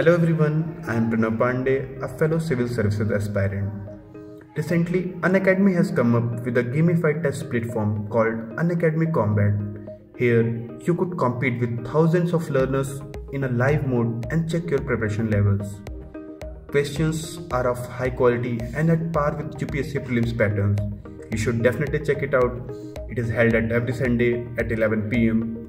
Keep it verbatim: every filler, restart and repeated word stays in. Hello everyone, I am Pranav Pandey, a fellow civil services aspirant. Recently, Unacademy has come up with a gamified test platform called Unacademy Combat. Here, you could compete with thousands of learners in a live mode and check your preparation levels. Questions are of high quality and at par with U P S C prelims patterns. You should definitely check it out. It is held at every Sunday at eleven p m